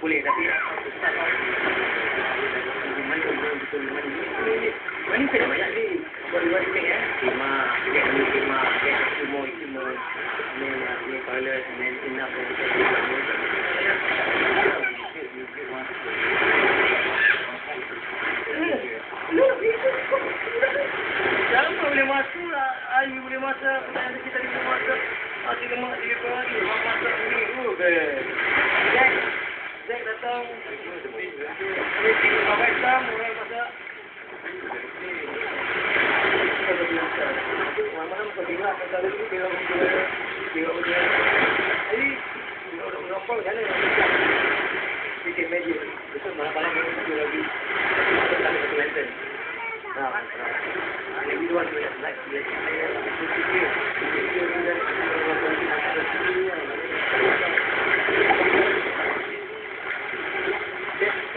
fully that we Jack datang, dia tinggal sampai jam, mulai masak. Malam-malam ketinggalan, kata itu bila-bila. Jadi, bila orang menampol, kan? Bikin media, itu malam-malam itu lagi. Kita tak ada lantern. Nah, lagi dua sudah naik, dia naik. Lupa. Minum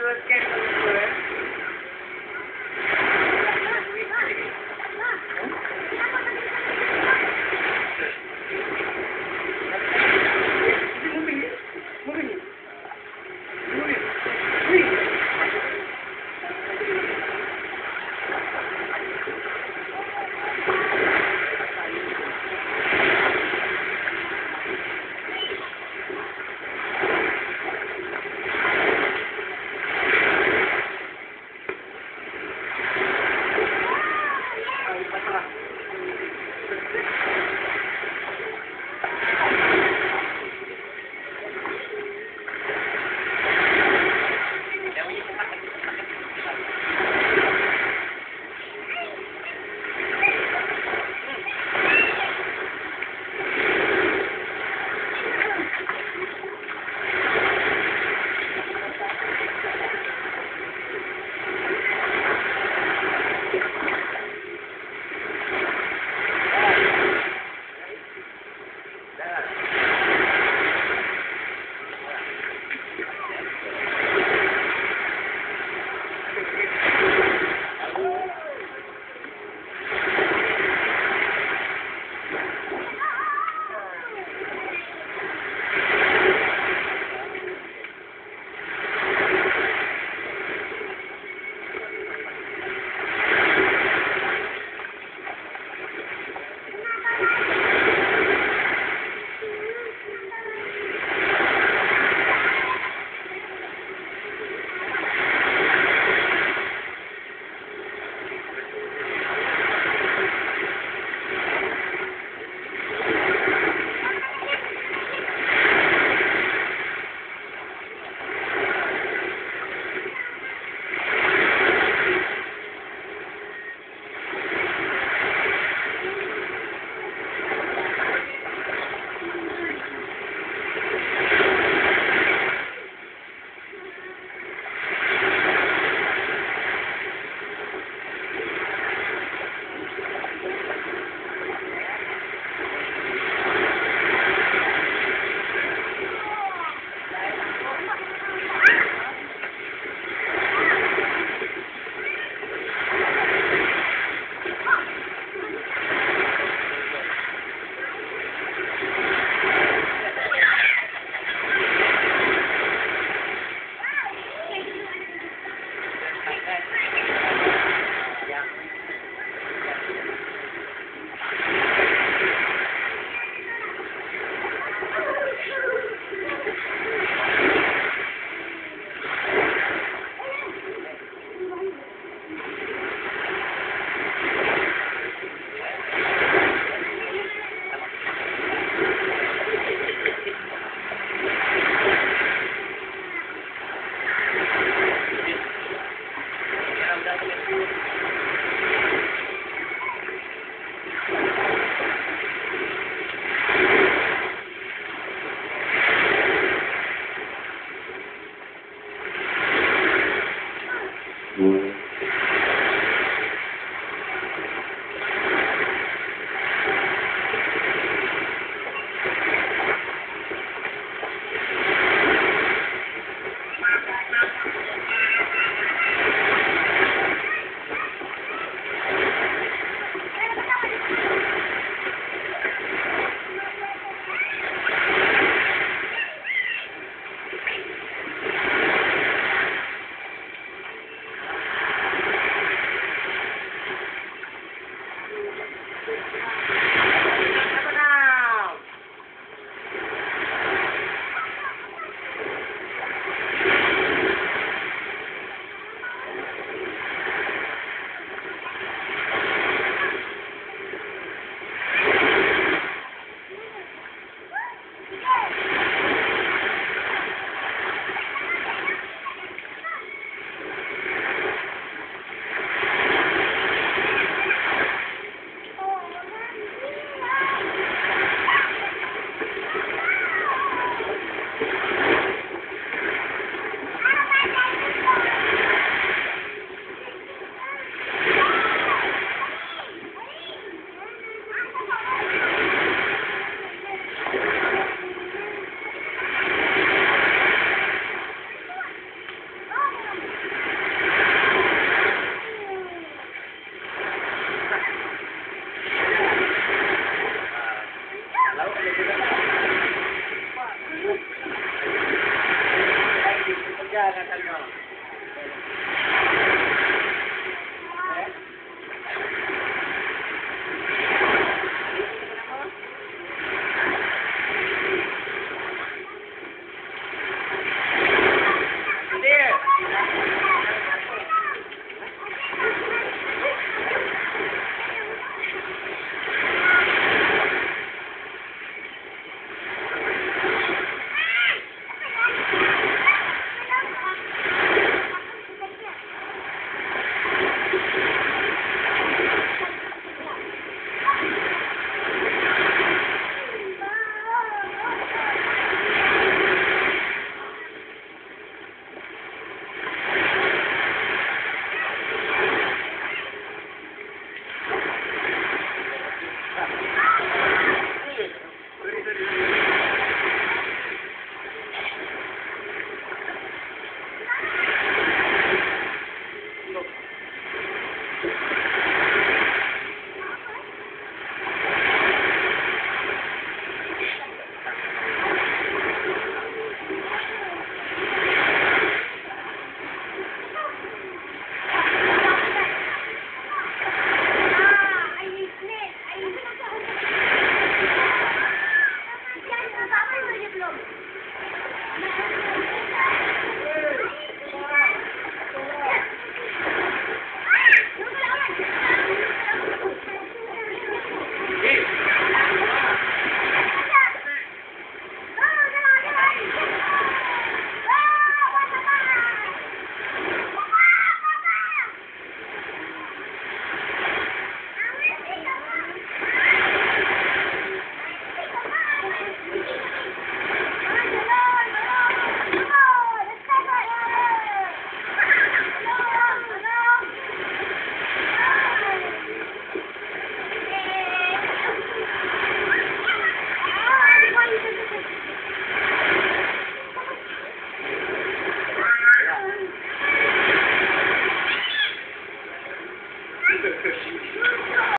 dua scan lupa.